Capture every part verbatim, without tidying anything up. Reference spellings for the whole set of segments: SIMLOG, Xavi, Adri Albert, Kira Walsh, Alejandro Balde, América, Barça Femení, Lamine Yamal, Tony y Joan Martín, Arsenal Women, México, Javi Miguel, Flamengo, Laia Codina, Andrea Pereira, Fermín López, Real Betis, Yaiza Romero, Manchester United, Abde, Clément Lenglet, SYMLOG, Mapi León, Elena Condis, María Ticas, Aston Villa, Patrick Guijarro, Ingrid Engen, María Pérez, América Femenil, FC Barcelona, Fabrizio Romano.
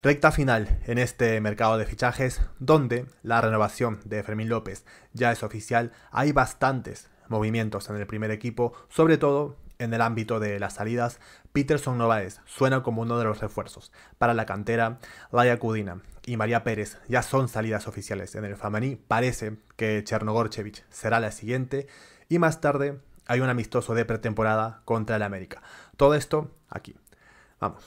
Recta final en este mercado de fichajes, donde la renovación de Fermín López ya es oficial. Hay bastantes movimientos en el primer equipo, sobre todo en el ámbito de las salidas. Peterson Novaes suena como uno de los refuerzos para la cantera. Laia Codina y María Pérez ya son salidas oficiales en el Femení. Parece que Chernogorchevich será la siguiente y más tarde hay un amistoso de pretemporada contra el América. Todo esto aquí. Vamos.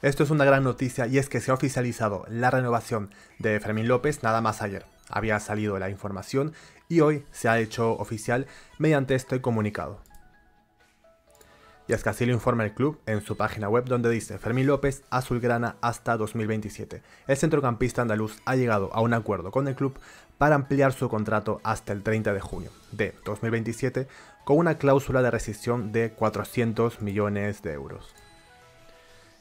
Esto es una gran noticia y es que se ha oficializado la renovación de Fermín López nada más ayer. Había salido la información y hoy se ha hecho oficial mediante este comunicado. Y es que así lo informa el club en su página web, donde dice: Fermín López, azulgrana hasta dos mil veintisiete. El centrocampista andaluz ha llegado a un acuerdo con el club para ampliar su contrato hasta el treinta de junio de dos mil veintisiete con una cláusula de rescisión de cuatrocientos millones de euros.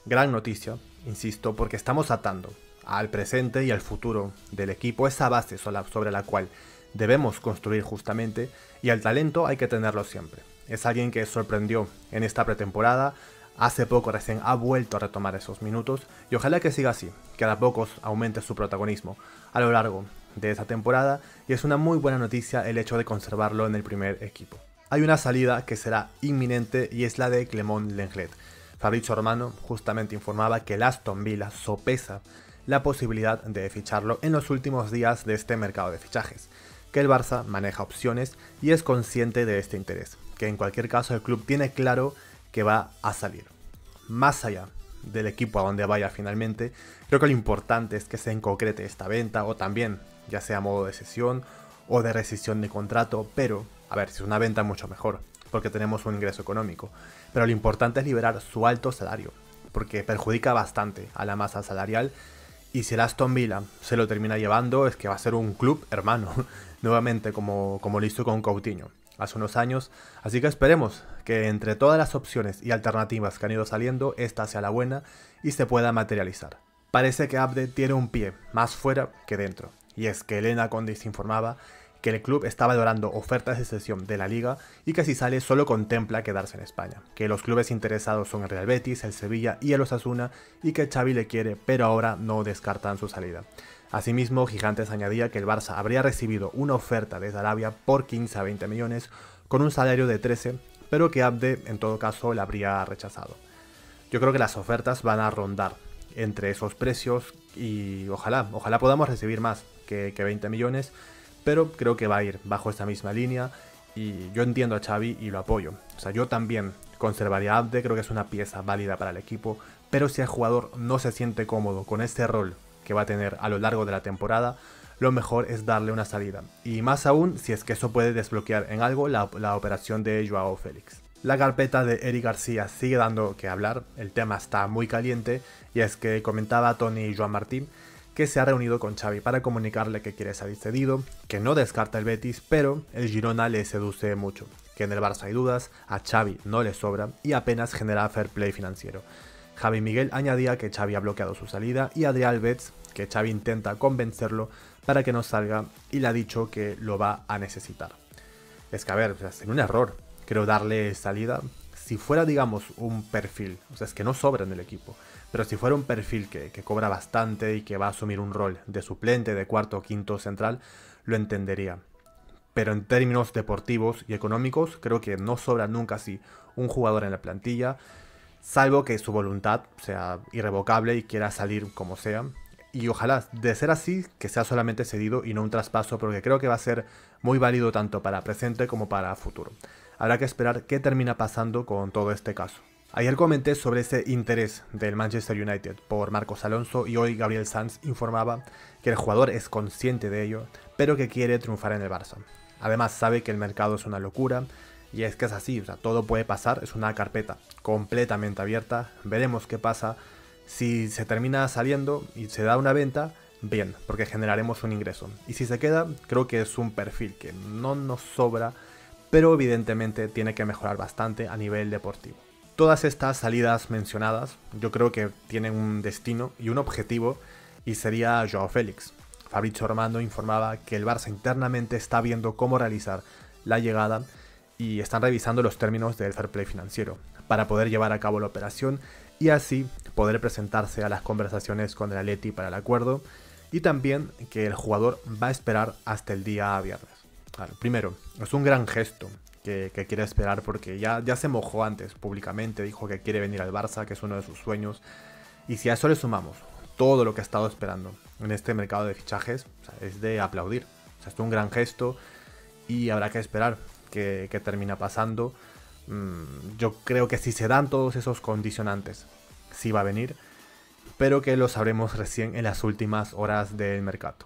Gran noticia, insisto, porque estamos atando al presente y al futuro del equipo, esa base sobre la cual debemos construir justamente, y el talento hay que tenerlo siempre. Es alguien que sorprendió en esta pretemporada, hace poco recién ha vuelto a retomar esos minutos y ojalá que siga así, que a pocos aumente su protagonismo a lo largo de esta temporada, y es una muy buena noticia el hecho de conservarlo en el primer equipo. Hay una salida que será inminente y es la de Clément Lenglet. Fabrizio Romano justamente informaba que el Aston Villa sopesa la posibilidad de ficharlo en los últimos días de este mercado de fichajes, que el Barça maneja opciones y es consciente de este interés, que en cualquier caso el club tiene claro que va a salir. Más allá del equipo a donde vaya finalmente, creo que lo importante es que se concrete esta venta, o también ya sea modo de cesión o de rescisión de contrato, pero a ver, si es una venta mucho mejor, porque tenemos un ingreso económico, pero lo importante es liberar su alto salario, porque perjudica bastante a la masa salarial, y si el Aston Villa se lo termina llevando es que va a ser un club hermano, nuevamente como, como lo hizo con Coutinho hace unos años, así que esperemos que entre todas las opciones y alternativas que han ido saliendo, esta sea la buena y se pueda materializar. Parece que Abde tiene un pie más fuera que dentro, y es que Elena Condis informaba que el club está valorando ofertas de cesión de la liga y que si sale solo contempla quedarse en España, que los clubes interesados son el Real Betis, el Sevilla y el Osasuna, y que Xavi le quiere, pero ahora no descartan su salida. Asimismo, Gigantes añadía que el Barça habría recibido una oferta desde Arabia por quince a veinte millones con un salario de trece, pero que Abde en todo caso la habría rechazado. Yo creo que las ofertas van a rondar entre esos precios y ojalá, ojalá podamos recibir más que, que veinte millones, pero creo que va a ir bajo esta misma línea y yo entiendo a Xavi y lo apoyo. O sea, yo también conservaría a Abde, creo que es una pieza válida para el equipo, pero si el jugador no se siente cómodo con este rol que va a tener a lo largo de la temporada, lo mejor es darle una salida. Y más aún si es que eso puede desbloquear en algo la, la operación de Joao Félix. La carpeta de Eric García sigue dando que hablar, el tema está muy caliente, y es que comentaba Tony y Joan Martín que se ha reunido con Xavi para comunicarle que quiere salir cedido, que no descarta el Betis, pero el Girona le seduce mucho, que en el Barça hay dudas, a Xavi no le sobra y apenas genera fair play financiero. Javi Miguel añadía que Xavi ha bloqueado su salida y Adri Albert que Xavi intenta convencerlo para que no salga y le ha dicho que lo va a necesitar. Es que a ver, es un error, creo, darle salida. Si fuera, digamos, un perfil, o sea, es que no sobra en el equipo, pero si fuera un perfil que, que cobra bastante y que va a asumir un rol de suplente, de cuarto o quinto central, lo entendería. Pero en términos deportivos y económicos, creo que no sobra nunca así un jugador en la plantilla, salvo que su voluntad sea irrevocable y quiera salir como sea. Y ojalá, de ser así, que sea solamente cedido y no un traspaso, porque creo que va a ser muy válido tanto para presente como para futuro. Habrá que esperar qué termina pasando con todo este caso. Ayer comenté sobre ese interés del Manchester United por Marcos Alonso y hoy Gabriel Sanz informaba que el jugador es consciente de ello, pero que quiere triunfar en el Barça. Además sabe que el mercado es una locura y es que es así, o sea, todo puede pasar, es una carpeta completamente abierta, veremos qué pasa. Si se termina saliendo y se da una venta, bien, porque generaremos un ingreso. Y si se queda, creo que es un perfil que no nos sobra, pero evidentemente tiene que mejorar bastante a nivel deportivo. Todas estas salidas mencionadas yo creo que tienen un destino y un objetivo, y sería Joao Félix. Fabrizio Romano informaba que el Barça internamente está viendo cómo realizar la llegada y están revisando los términos del fair play financiero para poder llevar a cabo la operación y así poder presentarse a las conversaciones con el Atleti para el acuerdo, y también que el jugador va a esperar hasta el día viernes. Claro, primero, es un gran gesto que, que quiere esperar porque ya, ya se mojó antes públicamente, dijo que quiere venir al Barça, que es uno de sus sueños, y si a eso le sumamos todo lo que ha estado esperando en este mercado de fichajes, o sea, es de aplaudir. O sea, es un gran gesto y habrá que esperar que, que termina pasando. Yo creo que si se dan todos esos condicionantes, sí va a venir, pero que lo sabremos recién en las últimas horas del mercado.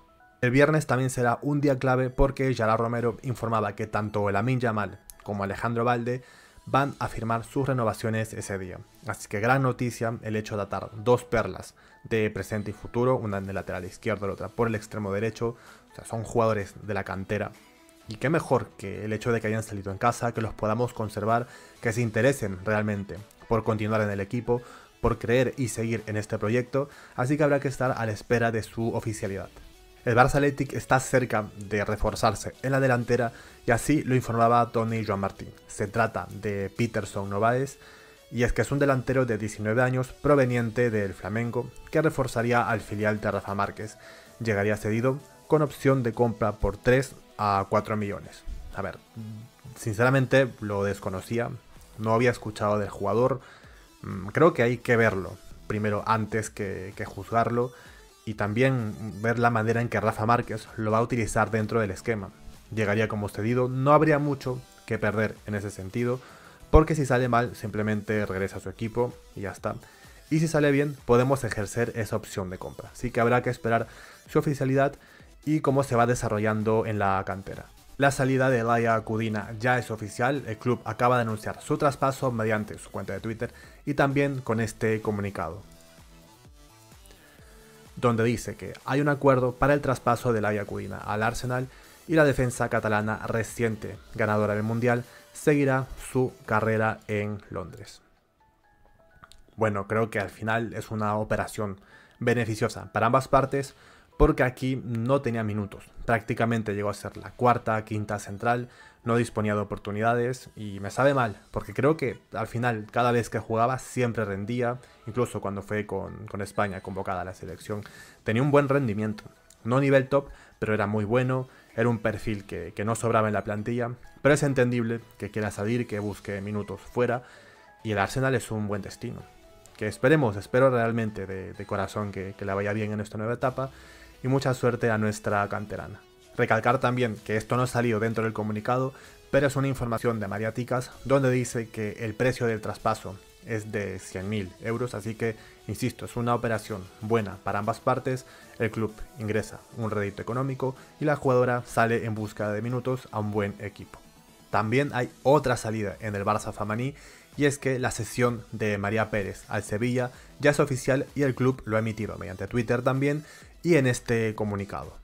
El viernes también será un día clave porque Yaiza Romero informaba que tanto Lamine Yamal como Alejandro Balde van a firmar sus renovaciones ese día. Así que gran noticia el hecho de atar dos perlas de presente y futuro, una en el lateral izquierdo, la otra por el extremo derecho. O sea, son jugadores de la cantera. Y qué mejor que el hecho de que hayan salido en casa, que los podamos conservar, que se interesen realmente por continuar en el equipo, por creer y seguir en este proyecto, así que habrá que estar a la espera de su oficialidad. El Barça Athletic está cerca de reforzarse en la delantera y así lo informaba Tony y Joan Martín. Se trata de Peterson Novaes, y es que es un delantero de diecinueve años proveniente del Flamengo que reforzaría al filial de Rafa Márquez. Llegaría cedido con opción de compra por tres a cuatro millones. A ver, sinceramente lo desconocía, no había escuchado del jugador, creo que hay que verlo primero antes que, que juzgarlo. Y también ver la manera en que Rafa Márquez lo va a utilizar dentro del esquema. Llegaría como cedido, no habría mucho que perder en ese sentido, porque si sale mal simplemente regresa a su equipo y ya está. Y si sale bien podemos ejercer esa opción de compra. Así que habrá que esperar su oficialidad y cómo se va desarrollando en la cantera. La salida de Laia Codina ya es oficial, el club acaba de anunciar su traspaso mediante su cuenta de Twitter y también con este comunicado, donde dice que hay un acuerdo para el traspaso de Laia Codina al Arsenal y la defensa catalana reciente ganadora del Mundial seguirá su carrera en Londres. Bueno, creo que al final es una operación beneficiosa para ambas partes porque aquí no tenía minutos, prácticamente llegó a ser la cuarta, quinta central, no disponía de oportunidades y me sabe mal porque creo que al final cada vez que jugaba siempre rendía, incluso cuando fue con, con España convocada a la selección tenía un buen rendimiento, no nivel top pero era muy bueno, era un perfil que, que no sobraba en la plantilla, pero es entendible que quiera salir, que busque minutos fuera y el Arsenal es un buen destino, que esperemos, espero realmente de, de corazón que, que la vaya bien en esta nueva etapa y mucha suerte a nuestra canterana. Recalcar también que esto no salió dentro del comunicado, pero es una información de María Ticas, donde dice que el precio del traspaso es de cien mil euros, así que, insisto, es una operación buena para ambas partes, el club ingresa un rédito económico y la jugadora sale en busca de minutos a un buen equipo. También hay otra salida en el Barça Femení, y es que la cesión de María Pérez al Sevilla ya es oficial y el club lo ha emitido mediante Twitter también y en este comunicado,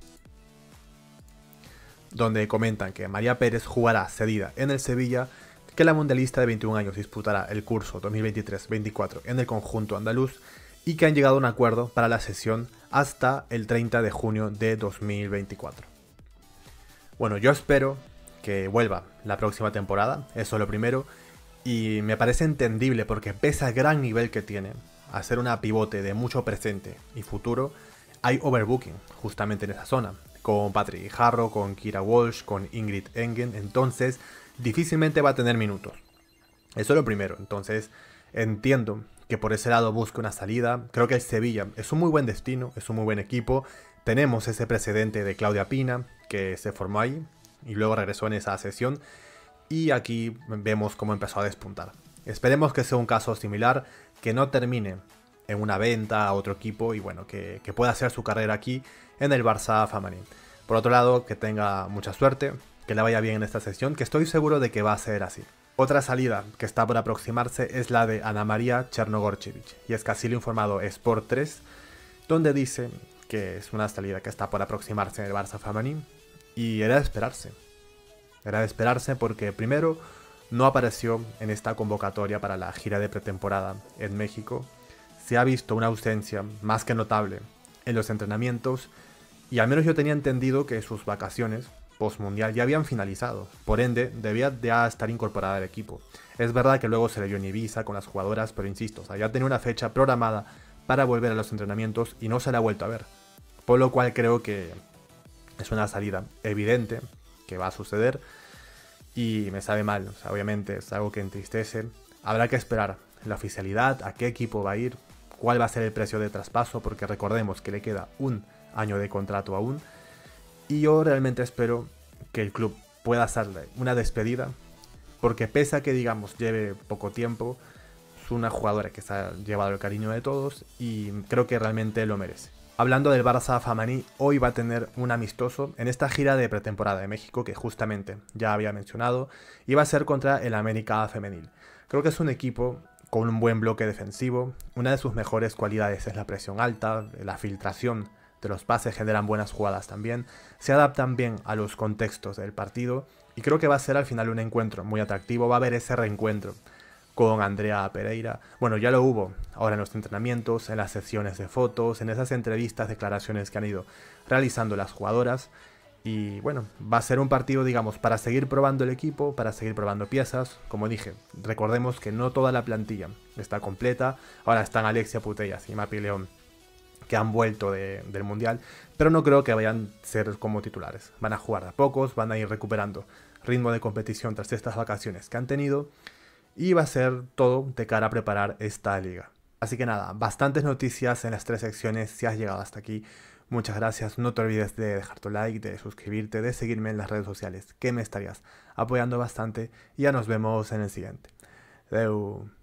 donde comentan que María Pérez jugará cedida en el Sevilla, que la mundialista de veintiún años disputará el curso dos mil veintitrés veinticuatro en el conjunto andaluz y que han llegado a un acuerdo para la cesión hasta el treinta de junio de dos mil veinticuatro. Bueno, yo espero que vuelva la próxima temporada, eso es lo primero, y me parece entendible porque pese al gran nivel que tiene, hacer una pivote de mucho presente y futuro, hay overbooking justamente en esa zona, con Patrick Guijarro, con Kira Walsh, con Ingrid Engen, entonces difícilmente va a tener minutos. Eso es lo primero, entonces entiendo que por ese lado busque una salida, creo que el Sevilla es un muy buen destino, es un muy buen equipo, tenemos ese precedente de Claudia Pina que se formó ahí y luego regresó en esa sesión y aquí vemos cómo empezó a despuntar. Esperemos que sea un caso similar, que no termine en una venta a otro equipo y bueno, que, que pueda hacer su carrera aquí en el Barça Femení. Por otro lado, que tenga mucha suerte, que le vaya bien en esta sesión, que estoy seguro de que va a ser así. Otra salida que está por aproximarse es la de Ana María Chernogorchevich, y es que así lo ha informado Sport tres, donde dice que es una salida que está por aproximarse en el Barça Femení y era de esperarse. Era de esperarse porque primero no apareció en esta convocatoria para la gira de pretemporada en México. Se ha visto una ausencia más que notable en los entrenamientos y al menos yo tenía entendido que sus vacaciones postmundial ya habían finalizado, por ende debía ya estar incorporada al equipo. Es verdad que luego se le vio en Ibiza con las jugadoras, pero insisto, o sea, ya tenía una fecha programada para volver a los entrenamientos y no se la ha vuelto a ver. Por lo cual creo que es una salida evidente que va a suceder y me sabe mal, o sea, obviamente es algo que entristece. Habrá que esperar la oficialidad, a qué equipo va a ir, cuál va a ser el precio de traspaso, porque recordemos que le queda un año de contrato aún. Y yo realmente espero que el club pueda hacerle una despedida, porque pese a que, digamos, lleve poco tiempo, es una jugadora que se ha llevado el cariño de todos y creo que realmente lo merece. Hablando del Barça Femení, hoy va a tener un amistoso en esta gira de pretemporada de México que justamente ya había mencionado, y va a ser contra el América femenil. Creo que es un equipo con un buen bloque defensivo, una de sus mejores cualidades es la presión alta, la filtración de los pases, generan buenas jugadas también, se adaptan bien a los contextos del partido y creo que va a ser al final un encuentro muy atractivo. Va a haber ese reencuentro con Andrea Pereira. Bueno, ya lo hubo ahora en los entrenamientos, en las sesiones de fotos, en esas entrevistas, declaraciones que han ido realizando las jugadoras. Y bueno, va a ser un partido, digamos, para seguir probando el equipo, para seguir probando piezas. Como dije, recordemos que no toda la plantilla está completa. Ahora están Alexia Putellas y Mapi León, que han vuelto de, del Mundial, pero no creo que vayan a ser como titulares. Van a jugar de a pocos, van a ir recuperando ritmo de competición tras estas vacaciones que han tenido. Y va a ser todo de cara a preparar esta liga. Así que nada, bastantes noticias en las tres secciones. Si has llegado hasta aquí, muchas gracias. No te olvides de dejar tu like, de suscribirte, de seguirme en las redes sociales, que me estarías apoyando bastante. Y ya nos vemos en el siguiente. Adeu.